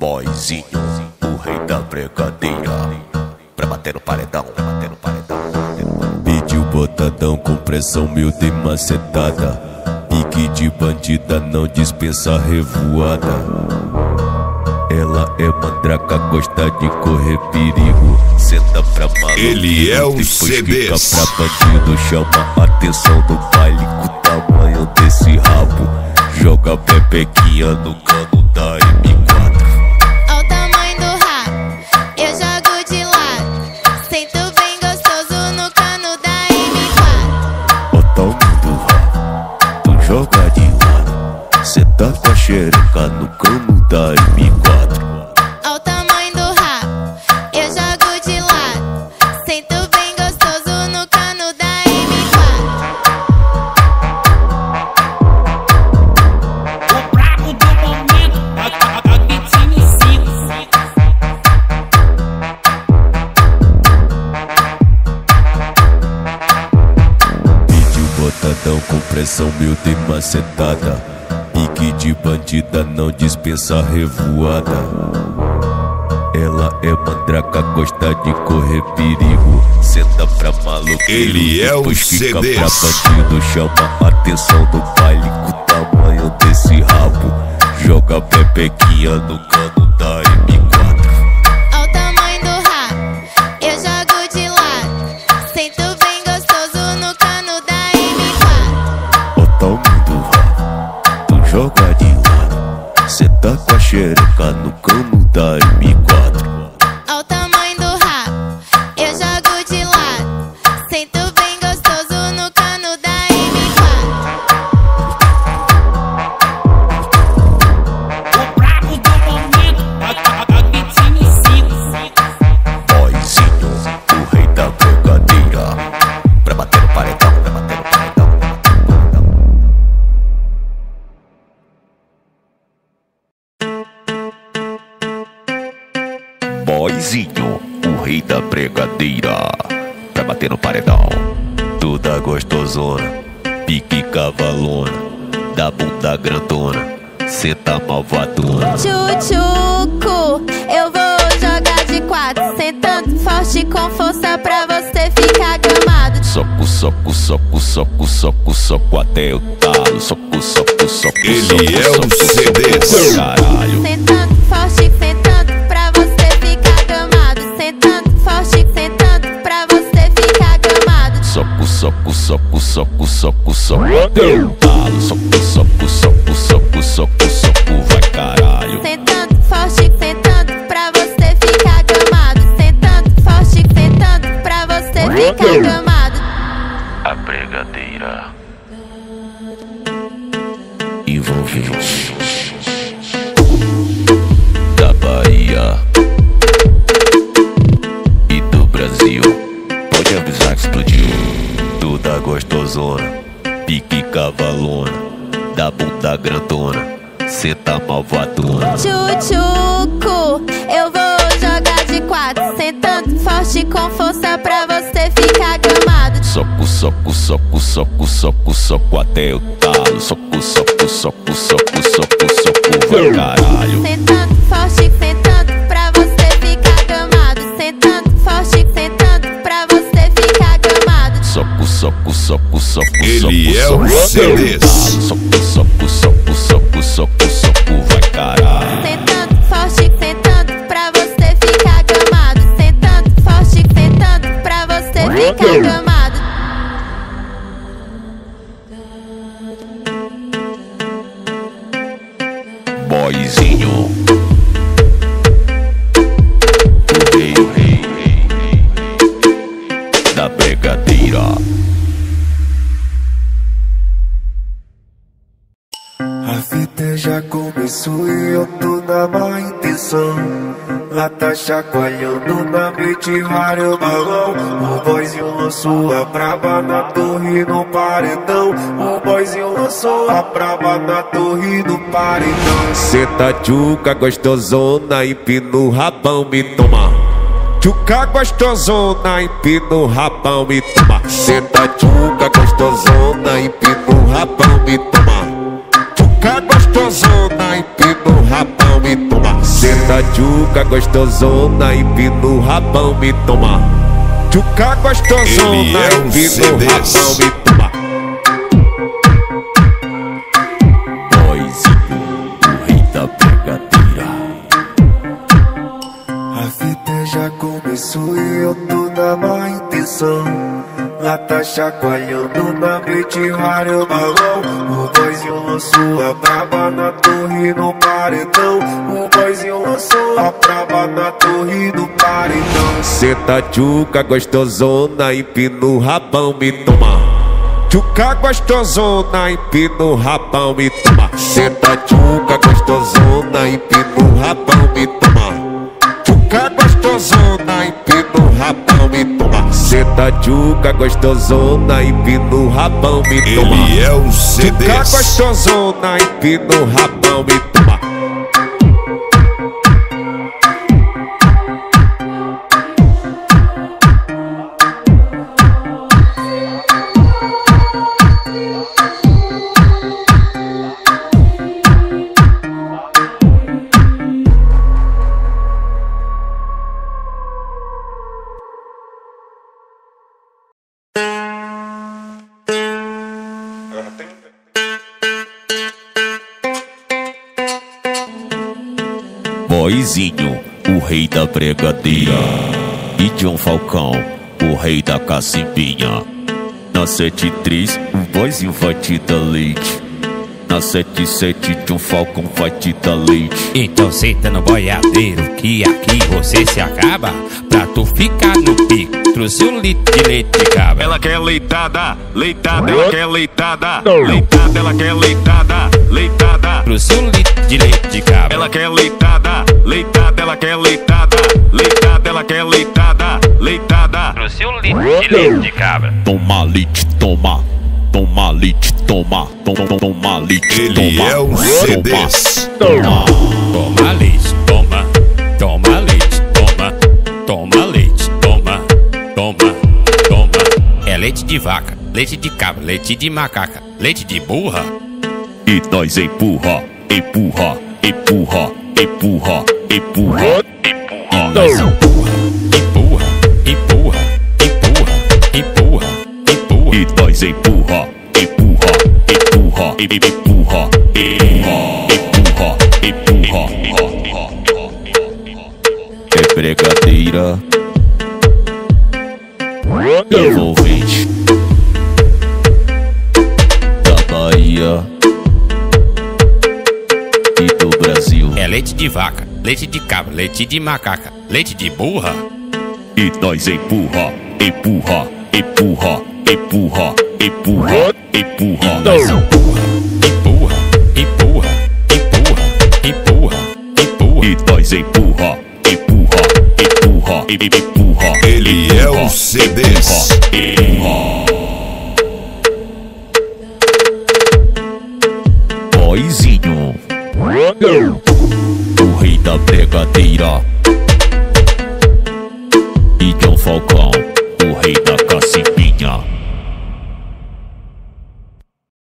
Boyzinho, o rei da bregadeira, pra bater no paredão, pra bater no paredão. Pediu botadão com pressão, meu de macetada. Pique de bandida, não dispensa revoada. Ela é mandraca, gosta de correr perigo. Senta pra maluco, ele é o CD. Fica pra bandido, chama a atenção do baile com o tamanho desse rabo. Joga pepequinha no cano da M4. Olha o tamanho do rabo, eu jogo de lado. Sento bem gostoso no cano da M4. Olha o tamanho do rabo, tu joga de lado. Senta com a xereca no cano da M4. Olha o tamanho do rabo, eu jogo de lado. Sento bem gostoso no cano da M4. O brabo do momento, a Betinho e cinco. Pediu botadão com pressão, meu de macetada. Pique de bandida, não dispensa revoada. Ela é mandraca, gosta de correr perigo. Senta pra maluco, ele é o CD. Fica pra bandido, chama a atenção do baile com o tamanho desse rabo. Joga pepequinha no cano da M4. Olha o tamanho do rabo, eu jogo de lado. Sento bem gostoso no cano da M4. Olha o tamanho do rabo, joga de lado. Senta com a xereca no cano da M4. Olha o tamanho do rabo, eu jogo de lado. Sento bem gostoso no cano da M4. O brabo do momento, a Betinho e cinco. Boyzinho, o rei da bregadeira, pra bater no paredão, pra bater no paredão. Boyzinho, o rei da bregadeira, pra bater no paredão. Toda gostosona, pique cavalona, da bunda grandona, senta malvadona. Tchutchuco, eu vou jogar de quatro, sentando forte com força pra você ficar gamado. Soco, soco, soco, soco, soco, soco até o talo. Soco, soco, soco, ele soco, é soco, o CD, soco, caralho. Sentando forte, sentando pra você soco, soco, soco, soco, soco, soco até o talo. Soco, soco, soco, soco, soco, soco, vai caralho. Sentando forte, sentando pra você ficar gamado. Sentando forte, sentando pra você ficar gamado. A bregadeira envolvente da Bahia e do Brasil. Pode avisar que explodiu. Toda gostosona, pique cavalona, da bunda grandona, senta malvadona. Tchutchuco, eu vou jogar de quatro, sentando forte com força pra você ficar gamado. Soco, soco, soco, soco, soco, soco até o talo. Soco, soco, soco, soco, soco, soco, vai caralho. Sentando forte, sentando pra você ficar gamado. Sentando forte, sentando pra você. Soco, soco, soco, soco, ele é o CD. Soco, soco, soco, soco, soco, soco, vai caralho. Sentando forte, sentando pra você ficar gamado. Sentando forte, sentando pra você ficar gamado. Boyzinho, o rei, da bregadeira. A vida já começou e eu tô na má intenção. Lá tá chacoalhando na mente vários balão. O Boyzinho lançou a braba na torre do paredão. O Boyzinho lançou a braba na torre do paredão. Senta tchuca gostosona, empina o rabão, me toma. Tchuca gostosona, empina o rabão, me toma. Senta tchuca gostosona, empina o rabão, me toma. Tchuca gostosona, empina o rabão, me toma. Senta tchuca gostosona e pino no rabão me toma. Tchuca gostosona e pino no rabão me toma. Boyzinho, o rei da bregadeira. A vida já começou e eu tô na má intenção. Lá tá chacoalhando na mente, raro balão. O Boyzinho lançou a braba na torre do paredão. O Boyzinho lançou a braba na torre do paredão. Senta tchuca gostosona, empina o rabão, me toma. Tchuca gostosona, empina o rabão, me toma. Senta tchuca gostosona, empina o rabão, me toma. Tchuca gostosona, empina o rabão, me toma. Senta tchuca gostosona e pino no rabão me toma. Ele é o CD. Tchuca gostosona e pino no rabão me toma. Boyzinho, o rei da bregadeira, e Dom Falcão, o rei da cacimbinha. Na 73, o Boyzinho vai te dar leite. Na 77, Dom Falcão vai te dar leite. Então senta no boiadeiro que aqui você se acaba. Pra tu ficar no pico, trouxe um litro de leite de cabra. Ela quer leitada, leitada, ela quer leitada, leitada, ela quer leitada, leitada. Trouxe um litro de leite de cabra. Ela quer leitada, leitada, ela quer leitada, leitada, ela quer leitada, leitada. Trouxe um litro de leite de cabra. Toma leite, toma. Toma leite, toma, toma leite, ele toma, é o CD. Toma, toma leite, toma, toma leite, toma, toma leite, toma, toma, toma. É leite de vaca, leite de cabra, leite de macaca, leite de burra. E nós empurra, empurra, empurra, empurra, empurra, empurra. Empurra, empurra, empurra, empurra, empurra, empurra, empurra. É bregadeira envolvente da Bahia e do Brasil. É leite de vaca, leite de cabra, leite de macaca, leite de burra. E nós empurra, empurra, empurra, empurra, empurra, empurra, empurra, empurra, empurra, empurra, empurra, empurra. E nós empurra, empurra, empurra, empurra. Ele é o CD. Boyzinho, o rei da bregadeira, e Dom Falcão, o rei da cacimbinha.